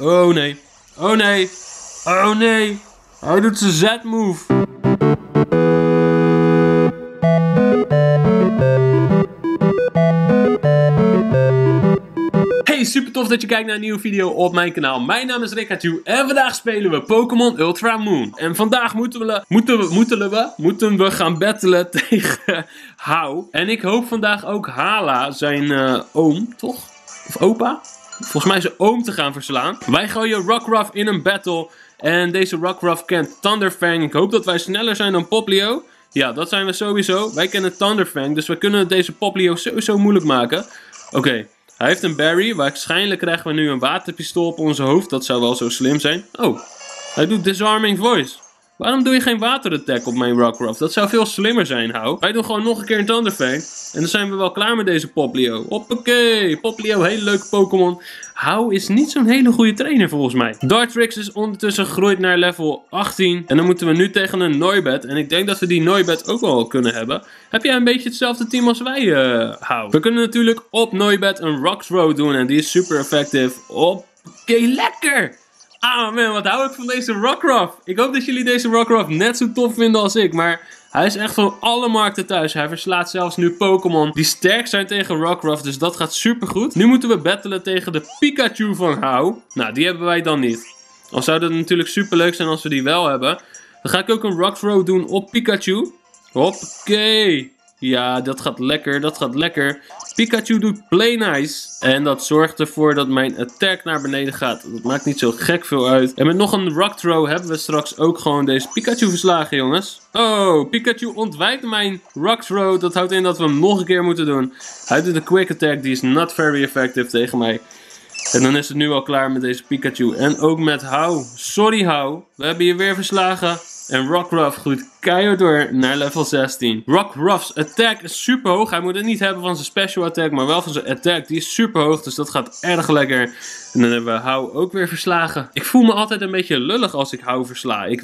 Oh nee. Oh nee. Oh nee. Hij doet zijn Z-move. Hey, super tof dat je kijkt naar een nieuwe video op mijn kanaal. Mijn naam is Pikachu en vandaag spelen we Pokémon Ultra Moon. En vandaag moeten we gaan battelen tegen Hau. En ik hoop vandaag ook Hala, zijn oom, toch? Of opa? Volgens mij zijn oom te gaan verslaan. Wij gooien Rockruff in een battle. En deze Rockruff kent Thunderfang. Ik hoop dat wij sneller zijn dan Popplio. Ja, dat zijn we sowieso. Wij kennen Thunderfang, dus we kunnen deze Popplio sowieso moeilijk maken. Oké. Hij heeft een berry. Waarschijnlijk krijgen we nu een waterpistool op onze hoofd. Dat zou wel zo slim zijn. Oh, hij doet Disarming Voice. Waarom doe je geen waterattack op mijn Rockruff? Dat zou veel slimmer zijn, Hau. Wij doen gewoon nog een keer een Thunderfang. En dan zijn we wel klaar met deze Popplio. Hoppakee. Popplio, hele leuke Pokémon. Hau is niet zo'n hele goede trainer volgens mij. Dartrix is ondertussen gegroeid naar level 18. En dan moeten we nu tegen een Noibat. En ik denk dat we die Noibat ook wel kunnen hebben. Heb jij een beetje hetzelfde team als wij, Hau? We kunnen natuurlijk op Noibat een Rockthrow doen. En die is super effectief. Hoppakee, lekker! Ah man, wat hou ik van deze Rockruff. Ik hoop dat jullie deze Rockruff net zo tof vinden als ik. Maar hij is echt van alle markten thuis. Hij verslaat zelfs nu Pokémon die sterk zijn tegen Rockruff. Dus dat gaat super goed. Nu moeten we battelen tegen de Pikachu van Hau. Nou, die hebben wij dan niet. Al zou dat natuurlijk super leuk zijn als we die wel hebben. Dan ga ik ook een Rockthrow doen op Pikachu. Hoppakee. Ja, dat gaat lekker, dat gaat lekker. Pikachu doet play nice. En dat zorgt ervoor dat mijn attack naar beneden gaat. Dat maakt niet zo gek veel uit. En met nog een Rockthrow hebben we straks ook gewoon deze Pikachu verslagen, jongens. Oh, Pikachu ontwijkt mijn Rockthrow. Dat houdt in dat we hem nog een keer moeten doen. Hij doet een quick attack, die is not very effective tegen mij. En dan is het nu al klaar met deze Pikachu. En ook met Hau. Sorry Hau, we hebben je weer verslagen. En Rockruff groeit keihard door naar level 16. Rockruff's attack is super hoog. Hij moet het niet hebben van zijn special attack, maar wel van zijn attack. Die is super hoog, dus dat gaat erg lekker. En dan hebben we Hau ook weer verslagen. Ik voel me altijd een beetje lullig als ik Hau versla. Ik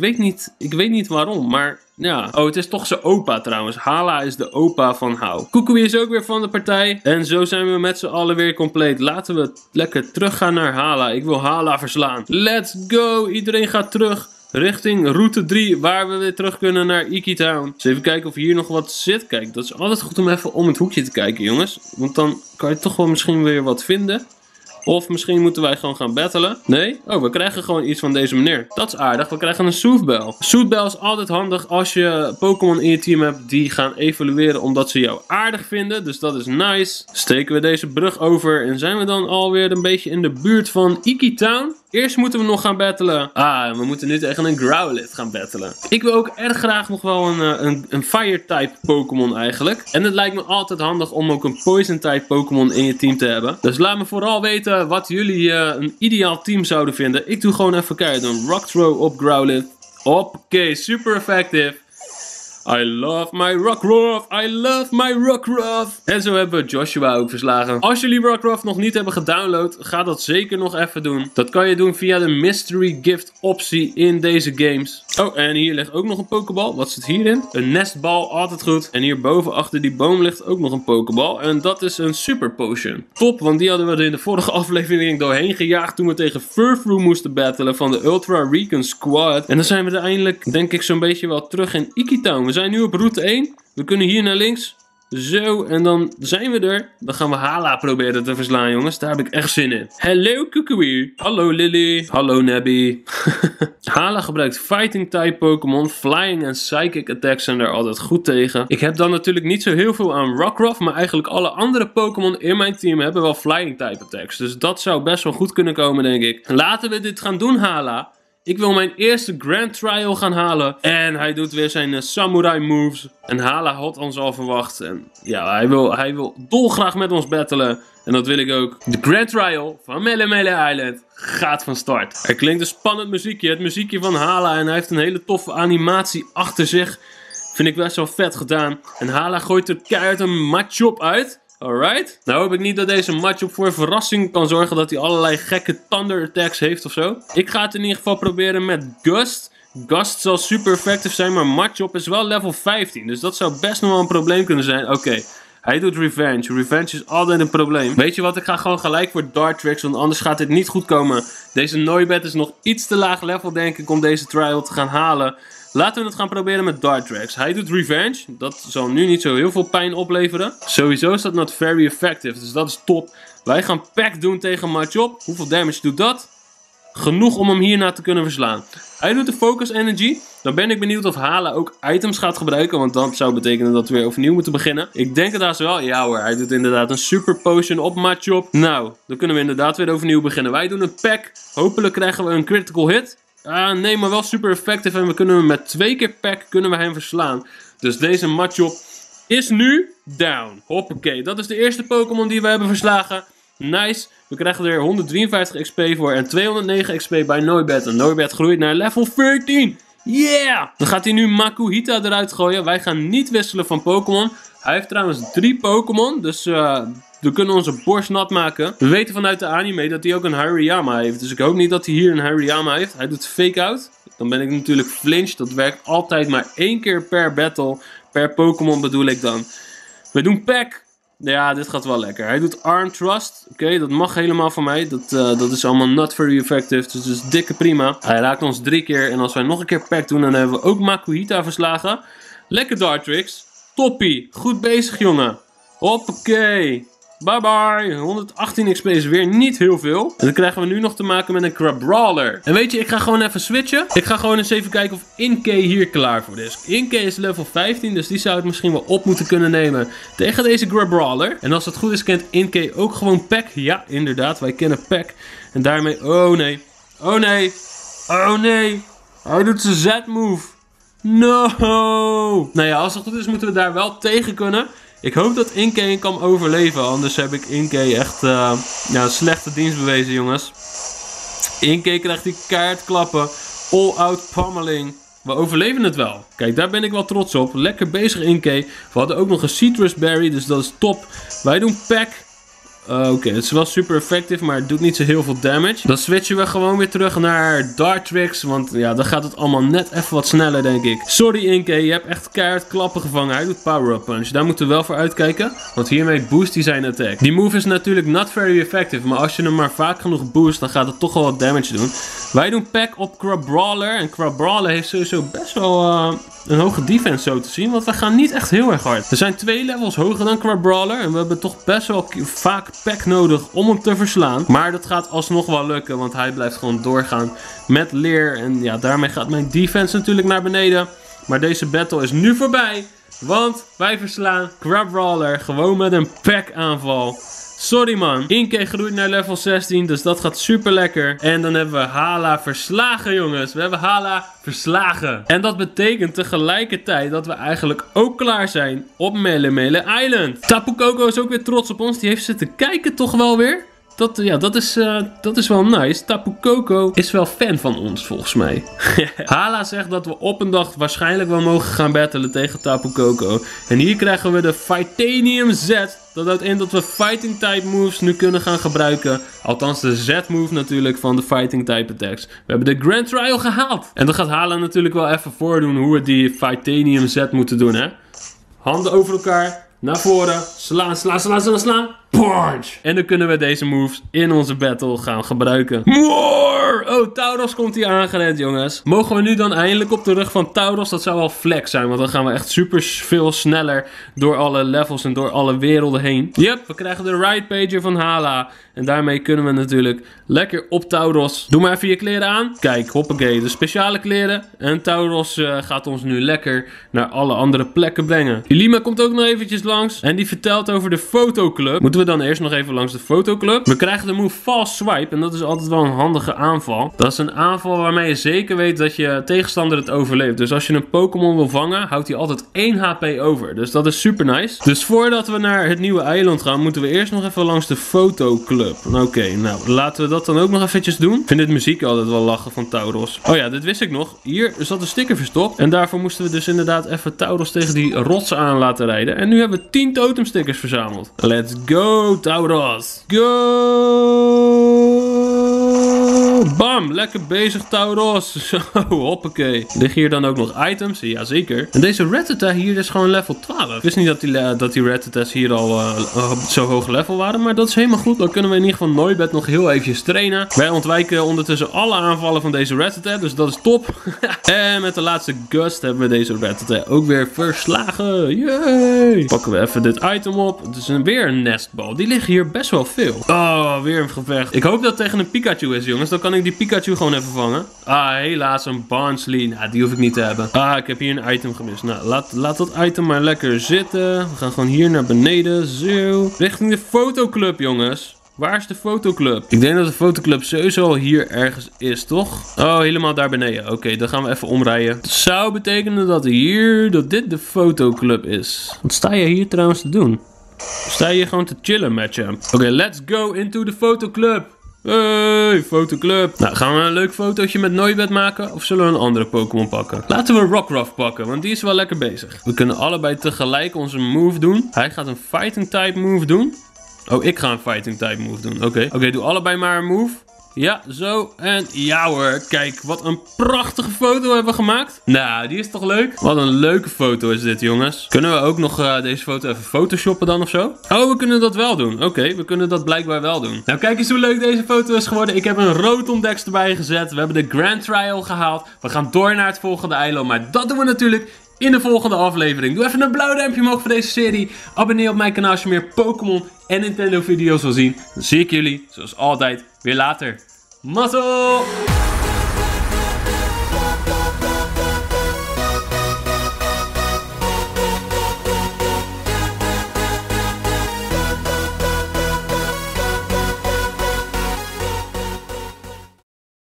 weet niet waarom, maar ja. Oh, het is toch zijn opa trouwens. Hala is de opa van Hau. Kukui is ook weer van de partij. En zo zijn we met z'n allen weer compleet. Laten we lekker teruggaan naar Hala. Ik wil Hala verslaan. Let's go! Iedereen gaat terug. Richting route 3, waar we weer terug kunnen naar Iki Town. Dus even kijken of hier nog wat zit. Kijk, dat is altijd goed om even om het hoekje te kijken, jongens. Want dan kan je toch wel misschien weer wat vinden. Of misschien moeten wij gewoon gaan battelen. Nee? Oh, we krijgen gewoon iets van deze meneer. Dat is aardig, we krijgen een Sootbell. Sootbell is altijd handig als je Pokémon in je team hebt die gaan evolueren omdat ze jou aardig vinden. Dus dat is nice. Steken we deze brug over en zijn we dan alweer een beetje in de buurt van Iki Town. Eerst moeten we nog gaan battelen. Ah, we moeten nu tegen een Growlithe gaan battelen. Ik wil ook erg graag nog wel een Fire-type Pokémon eigenlijk. En het lijkt me altijd handig om ook een Poison-type Pokémon in je team te hebben. Dus laat me vooral weten wat jullie een ideaal team zouden vinden. Ik doe gewoon even kijken. Een Rockthrow op Growlithe. Oké, super effective. I love my Rockruff, I love my Rockruff. En zo hebben we Joshua ook verslagen. Als jullie Rockruff nog niet hebben gedownload, ga dat zeker nog even doen. Dat kan je doen via de mystery gift optie in deze games. Oh, en hier ligt ook nog een pokebal. Wat zit hierin? Een nestbal, altijd goed. En hierboven achter die boom ligt ook nog een pokebal. En dat is een super potion. Top, want die hadden we er in de vorige aflevering doorheen gejaagd toen we tegen Furfrou moesten battelen van de Ultra Recon Squad. En dan zijn we er eindelijk, denk ik, zo'n beetje wel terug in Iki Town. We zijn nu op route 1. We kunnen hier naar links. Zo, en dan zijn we er. Dan gaan we Hala proberen te verslaan, jongens. Daar heb ik echt zin in. Hallo Kukui. Hallo Lily. Hallo Nebby. Hala gebruikt Fighting-type Pokémon. Flying en Psychic attacks zijn daar altijd goed tegen. Ik heb dan natuurlijk niet zo heel veel aan Rockruff. Maar eigenlijk alle andere Pokémon in mijn team hebben wel Flying-type attacks. Dus dat zou best wel goed kunnen komen, denk ik. Laten we dit gaan doen, Hala. Ik wil mijn eerste Grand Trial gaan halen. En hij doet weer zijn samurai moves. En Hala had ons al verwacht. En ja, hij wil dolgraag met ons battelen. En dat wil ik ook. De Grand Trial van Mele Mele Island gaat van start. Er klinkt een spannend muziekje. Het muziekje van Hala. En hij heeft een hele toffe animatie achter zich. Vind ik best wel vet gedaan. En Hala gooit er keihard een Machop uit. Alright. Nou hoop ik niet dat deze Machop voor verrassing kan zorgen dat hij allerlei gekke thunder attacks heeft ofzo. Ik ga het in ieder geval proberen met Gust. Gust zal super effectief zijn, maar Machop is wel level 15. Dus dat zou best nog wel een probleem kunnen zijn. Oké. Hij doet Revenge. Revenge is altijd een probleem. Weet je wat? Ik ga gewoon gelijk voor Dartrix, want anders gaat dit niet goed komen. Deze Noibat is nog iets te laag level, denk ik, om deze trial te gaan halen. Laten we het gaan proberen met Dartrix. Hij doet Revenge. Dat zal nu niet zo heel veel pijn opleveren. Sowieso is dat not very effective, dus dat is top. Wij gaan Pack doen tegen Machop. Hoeveel damage doet dat? Genoeg om hem hierna te kunnen verslaan. Hij doet de Focus Energy. Dan ben ik benieuwd of Hala ook items gaat gebruiken. Want dat zou betekenen dat we weer overnieuw moeten beginnen. Ik denk het haast wel. Ja hoor, hij doet inderdaad een super potion op Machop. Nou, dan kunnen we inderdaad weer overnieuw beginnen. Wij doen een Pack. Hopelijk krijgen we een critical hit. Ah, nee, maar wel super effectief. En we kunnen hem met 2 keer Pack kunnen we hem verslaan. Dus deze Machop is nu down. Hoppakee, dat is de eerste Pokémon die we hebben verslagen. Nice. We krijgen er 153 XP voor en 209 XP bij Noibat. En Noibat groeit naar level 14. Yeah! Dan gaat hij nu Makuhita eruit gooien. Wij gaan niet wisselen van Pokémon. Hij heeft trouwens 3 Pokémon. Dus we kunnen onze borst nat maken. We weten vanuit de anime dat hij ook een Hariyama heeft. Dus ik hoop niet dat hij hier een Hariyama heeft. Hij doet Fake Out. Dan ben ik natuurlijk flinched. Dat werkt altijd maar 1 keer per battle. Per Pokémon bedoel ik dan. We doen Pack. Ja, dit gaat wel lekker. Hij doet Arm Thrust. Oké, dat mag helemaal van mij. Dat is allemaal not very effective. Dus dat is dikke prima. Hij raakt ons 3 keer. En als wij nog een keer Pack doen, dan hebben we ook Makuhita verslagen. Lekker Dartrix. Toppie. Goed bezig, jongen. Hoppakee. Bye bye. 118 XP is weer niet heel veel. En dan krijgen we nu nog te maken met een Crabrawler. En weet je, ik ga gewoon even switchen. Ik ga gewoon eens even kijken of Inkay hier klaar voor is. Inkay is level 15, dus die zou het misschien wel op moeten kunnen nemen tegen deze Crabrawler. En als dat goed is, kent Inkay ook gewoon Pack. Ja, inderdaad, wij kennen Pack. En daarmee... Oh nee. Oh nee. Oh nee. Hij doet zijn Z-move. No. Nou ja, als dat goed is, moeten we daar wel tegen kunnen. Ik hoop dat Inkay hem kan overleven, anders heb ik Inkay echt ja, slechte dienst bewezen, jongens. Inkay krijgt die keihard klappen. All-out pummeling. We overleven het wel. Kijk, daar ben ik wel trots op. Lekker bezig, Inkay. We hadden ook nog een Citrus Berry, dus dat is top. Wij doen Pack. Oké, het is wel super effectief, maar het doet niet zo heel veel damage. Dan switchen we gewoon weer terug naar Dartrix, want ja, dan gaat het allemaal net even wat sneller, denk ik. Sorry Inkay, je hebt echt keihard klappen gevangen. Hij doet Power Up Punch, daar moeten we wel voor uitkijken, want hiermee boost hij zijn attack. Die move is natuurlijk not very effective, maar als je hem maar vaak genoeg boost, dan gaat het toch wel wat damage doen. Wij doen Pack op Crabrawler en Crabrawler heeft sowieso best wel een hoge defense zo te zien, want we gaan niet echt heel erg hard. We zijn 2 levels hoger dan Crabrawler en we hebben toch best wel vaak Pack nodig om hem te verslaan. Maar dat gaat alsnog wel lukken, want hij blijft gewoon doorgaan met leer. En ja, daarmee gaat mijn defense natuurlijk naar beneden. Maar deze battle is nu voorbij, want wij verslaan Crabrawler gewoon met een Pack aanval. Sorry man. Inkay groeit naar level 16, dus dat gaat super lekker. En dan hebben we Hala verslagen, jongens. We hebben Hala verslagen. En dat betekent tegelijkertijd dat we eigenlijk ook klaar zijn op Mele Mele Island. Tapu Koko is ook weer trots op ons. Die heeft zitten kijken toch wel weer. Dat is wel nice. Tapu Koko is wel fan van ons, volgens mij. Hala zegt dat we op een dag waarschijnlijk wel mogen gaan battelen tegen Tapu Koko. En hier krijgen we de Fightanium Z. Dat houdt in dat we Fighting-type moves nu kunnen gaan gebruiken. Althans de Z-move natuurlijk van de Fighting-type attacks. We hebben de Grand Trial gehaald. En dan gaat Hala natuurlijk wel even voordoen hoe we die Fightanium Z moeten doen, hè. Handen over elkaar. Naar voren. Slaan, slaan, slaan, slaan, slaan. Punch! En dan kunnen we deze moves in onze battle gaan gebruiken. More! Oh, Tauros komt hier aangerend, jongens. Mogen we nu dan eindelijk op de rug van Tauros? Dat zou wel flex zijn, want dan gaan we echt super veel sneller door alle levels en door alle werelden heen. Yep, we krijgen de Ride Pager van Hala. En daarmee kunnen we natuurlijk lekker op Tauros. Doe maar even je kleren aan. Kijk, hoppakee, de speciale kleren. En Tauros gaat ons nu lekker naar alle andere plekken brengen. Ilima komt ook nog eventjes langs. En die vertelt over de fotoclub. Moeten we dan eerst nog even langs de fotoclub. We krijgen de move False Swipe. En dat is altijd wel een handige aanval. Dat is een aanval waarmee je zeker weet dat je tegenstander het overleeft. Dus als je een Pokémon wil vangen, houdt hij altijd 1 HP over. Dus dat is super nice. Dus voordat we naar het nieuwe eiland gaan, moeten we eerst nog even langs de fotoclub. Oké, nou, laten we dat dan ook nog eventjes doen. Ik vind dit muziek altijd wel lachen van Tauros. Oh ja, dit wist ik nog. Hier zat een sticker verstopt. En daarvoor moesten we dus inderdaad even Tauros tegen die rotsen aan laten rijden. En nu hebben we 10 totemstickers verzameld. Let's go, Tauros. Go! Bam! bam! Lekker bezig, Tauros. Zo, hoppakee. Liggen hier dan ook nog items? Jazeker. En deze Rattata hier is gewoon level 12. Ik wist niet dat die Rattatas hier al zo hoog level waren, maar dat is helemaal goed. Dan kunnen we in ieder geval Noibat nog heel eventjes trainen. Wij ontwijken ondertussen alle aanvallen van deze Rattata, dus dat is top. En met de laatste gust hebben we deze Rattata ook weer verslagen. Yay! Pakken we even dit item op. Het is weer een nestbal. Die liggen hier best wel veel. Oh, weer een gevecht. Ik hoop dat het tegen een Pikachu is, jongens. Dan kan ik die Pikachu gewoon even vangen. Ah, helaas een Bansley. Nou, die hoef ik niet te hebben. Ah, ik heb hier een item gemist. Nou, laat dat item maar lekker zitten. We gaan gewoon hier naar beneden. Zo. Richting de fotoclub, jongens. Waar is de fotoclub? Ik denk dat de fotoclub sowieso al hier ergens is, toch? Oh, helemaal daar beneden. Oké, dan gaan we even omrijden. Het zou betekenen dat dit de fotoclub is. Wat sta je hier trouwens te doen? Sta je gewoon te chillen met je? Oké, let's go into the fotoclub. Hey, fotoclub. Nou, gaan we een leuk fotootje met Noibat maken? Of zullen we een andere Pokémon pakken? Laten we Rockruff pakken, want die is wel lekker bezig. We kunnen allebei tegelijk onze move doen. Hij gaat een Fighting-type move doen. Oh, ik ga een Fighting-type move doen. Oké, doe allebei maar een move. Ja, zo. En ja hoor, kijk, wat een prachtige foto hebben we gemaakt. Nou, die is toch leuk? Wat een leuke foto is dit, jongens. Kunnen we ook nog deze foto even photoshoppen dan of zo? Oh, we kunnen dat wel doen. Oké, we kunnen dat blijkbaar wel doen. Nou, kijk eens hoe leuk deze foto is geworden. Ik heb een Rotom Dex erbij gezet. We hebben de Grand Trial gehaald. We gaan door naar het volgende eiland, maar dat doen we natuurlijk in de volgende aflevering. Doe even een blauw duimpje omhoog voor deze serie. Abonneer op mijn kanaal als je meer Pokémon en Nintendo video's wil zien. Dan zie ik jullie, zoals altijd, weer later. Mazzel!